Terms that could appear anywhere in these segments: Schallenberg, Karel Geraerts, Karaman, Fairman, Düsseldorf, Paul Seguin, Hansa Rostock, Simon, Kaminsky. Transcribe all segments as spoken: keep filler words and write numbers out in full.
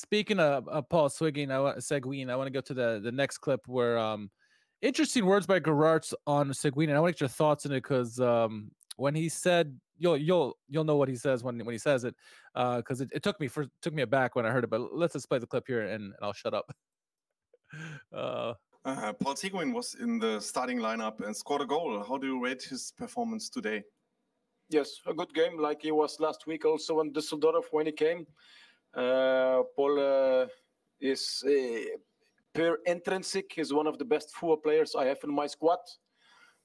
speaking of, of Paul Seguin, I, Seguin, I want to go to the, the next clip where um, interesting words by Geraerts on Seguin, and I want to get your thoughts on it because um, when he said, you'll you'll you'll know what he says when when he says it, because uh, it, it took me for took me aback when I heard it. But let's just play the clip here, and, and I'll shut up. uh, uh, Paul Seguin was in the starting lineup and scored a goal. How do you rate his performance today? Yes, a good game, like he was last week also in Düsseldorf when he came. Uh, Paul uh, is uh, per intrinsic is one of the best football players I have in my squad,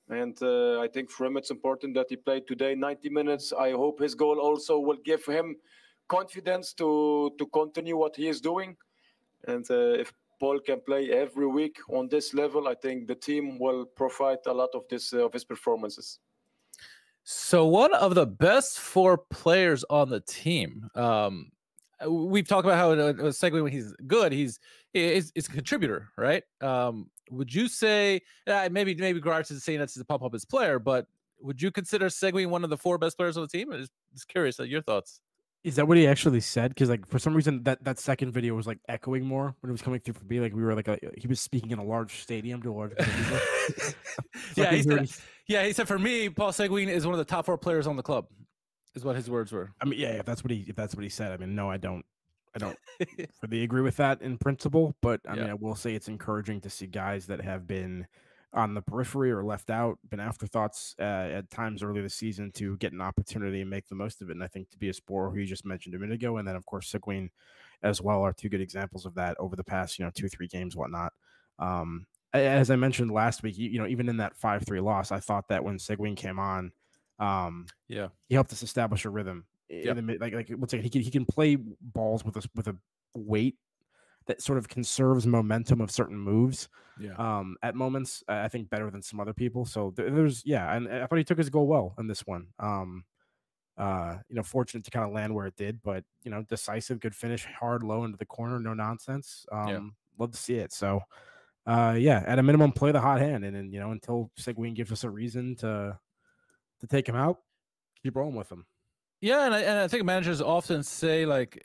and uh, I think for him it's important that he played today ninety minutes. I hope his goal also will give him confidence to to continue what he is doing, and uh, if Paul can play every week on this level, I think the team will provide a lot of this uh, of his performances. So one of the best four players on the team. Um, we've talked about how uh, Seguin, when he's good, he's is a contributor, right? Um, would you say uh, maybe maybe Geraerts is saying that's to pump up his player, but would you consider Seguin one of the four best players on the team? I'm just, just curious at your thoughts. Is that what he actually said? Because like for some reason that that second video was like echoing more when it was coming through for me. Like we were like a, he was speaking in a large stadium to a large. yeah, he said, yeah, he said for me, Paul Seguin is one of the top four players on the club, is what his words were. I mean, yeah, if that's what he if that's what he said, I mean, no, I don't, I don't really agree with that in principle. But I yeah. mean, I will say it's encouraging to see guys that have been on the periphery or left out, been afterthoughts uh, at times early this season to get an opportunity and make the most of it. And I think to be a Spore, who you just mentioned a minute ago, and then of course Seguin as well are two good examples of that over the past, you know, two, three games, whatnot. Um, as I mentioned last week, you, you know, even in that five three loss, I thought that when Seguin came on, um, yeah, he helped us establish a rhythm. Yep. In the, like, like let's say he can, he can play balls with a, with a weight that sort of conserves momentum of certain moves yeah. um, at moments, uh, I think better than some other people. So there, there's, yeah, and I thought he took his goal well in this one. Um, uh, you know, fortunate to kind of land where it did, but, you know, decisive, good finish, hard, low into the corner, no nonsense. Um, yeah. Love to see it. So, uh, yeah, at a minimum, play the hot hand. And then, you know, until Seguin gives us a reason to to take him out, keep rolling with him. Yeah, and I, and I think managers often say, like,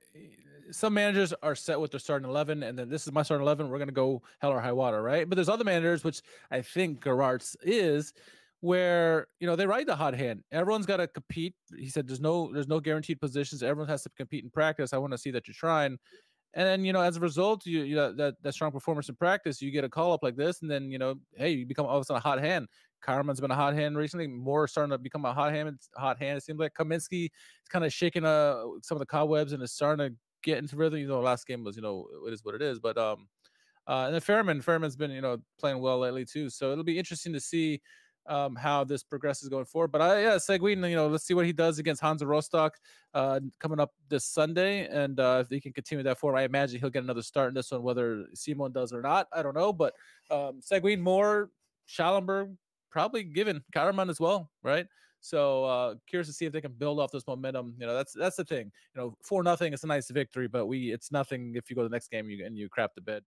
some managers are set with their starting eleven, and then this is my starting eleven. We're going to go hell or high water, right? But there's other managers, which I think Geraerts is, where you know they ride the hot hand. Everyone's got to compete. He said, "There's no, there's no guaranteed positions. Everyone has to compete in practice. I want to see that you're trying." And then you know, as a result, you, you know, that that strong performance in practice, you get a call up like this, and then you know, hey, you become all of a sudden a hot hand. Karaman's been a hot hand recently. More starting to become a hot hand. Hot hand. It seems like Kaminsky is kind of shaking uh, some of the cobwebs and is starting to get into rhythm. You know, last game was, you know, it is what it is. But um, uh, and then Fairman, Fairman's been, you know, playing well lately too. So it'll be interesting to see um how this progresses going forward. But I, yeah, Seguin, you know, let's see what he does against Hansa Rostock uh, coming up this Sunday, and uh, if he can continue that forward, I imagine he'll get another start in this one, whether Simon does or not. I don't know, but um, Seguin, more Schallenberg, probably given Karaman as well, right? So uh, curious to see if they can build off this momentum. You know, that's that's the thing. You know, four nothing, it's a nice victory, but we it's nothing if you go to the next game you, and you crap the bed.